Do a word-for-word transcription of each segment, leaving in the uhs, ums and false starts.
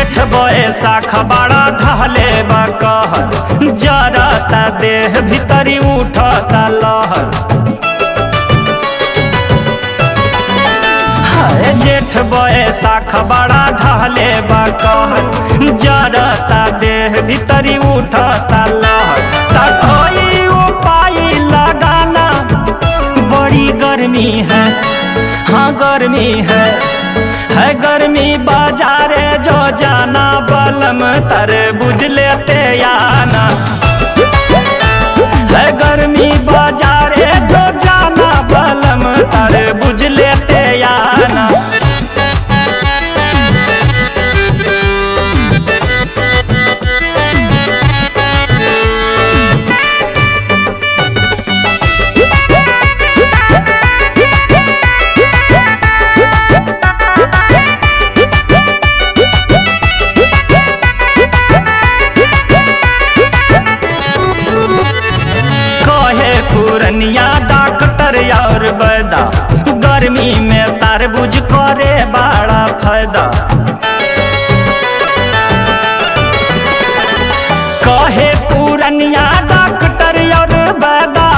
जेठ बे साख बड़ा ढहले बकहल जरता देह भीतरी उठता लहल। जेठ बे साख बड़ा ढहले बकहल जरता देह भीतरी उठता लहल। तकोई उपाय लगाना बड़ी गर्मी है, हाँ गर्मी है, है गर्मी बाजारे जो जाना बलम तरे बुझ लेते आना। है गर्मी बाजारे जो जाना बलम तरे बुझ लेते आना। डॉक्टर और बैदा गर्मी में तरबूज करे बड़ा फायदा। कहे पूरनिया डॉक्टर और बैदा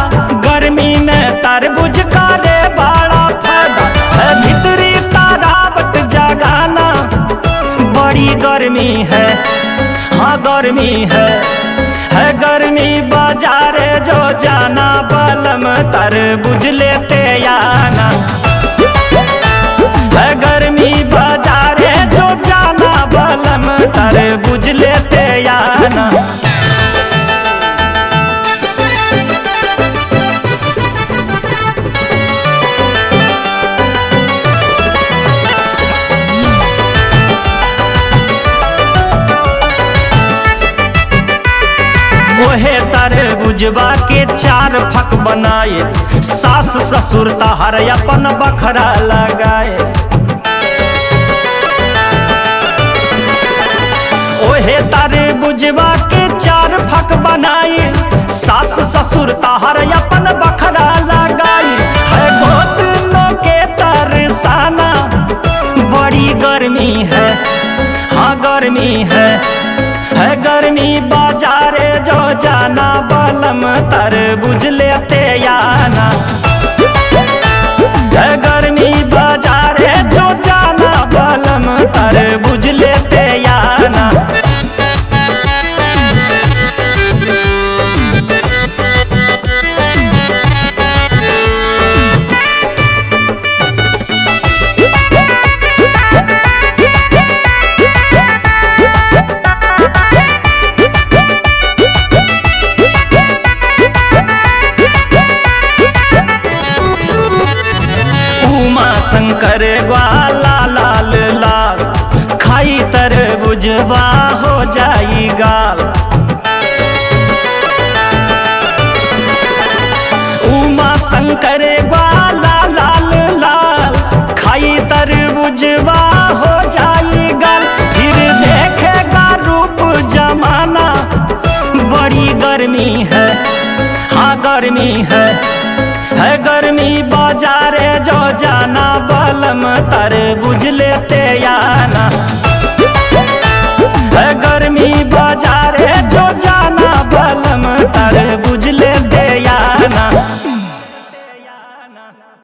गर्मी में तरबूज करे बड़ा फायदा। भीतरी तरावट जगाना बड़ी गर्मी है, हाँ गर्मी है, है गर्मी बाजार जो जाना बलम तर बुझ लेते आना। है गर्मी बाजार जो जाना बलम तर बुझ लेते आना। ओहे तरबुजवा के चार फक बनाए सास ससुर तहर अपन बखरा लगाए। ओहे तरबुजवा के चार फक बनाए सास ससुर तहर अपन बखरा लगाए। है गोतनों के तरसाना बड़ी गर्मी है, हाँ गर्मी है, है गर्मी बाजारे जो जाना बलम तर बुझ लेते आना। है गर्मी बाजारे जो जाना बलम तर बुझ लेते आना। शंकर ग्वाला लाल लाल खाई तरबुजवा हो जाई गाल। उमा शंकर ग्वाला लाल लाल खाई तरबुजवा हो जाई गाल। फिर देखेगा रूप जमाना बड़ी गर्मी है, हाँ गर्मी है, है गर्मी बाजारे जो जाना बलम तर बुझ लेते आना।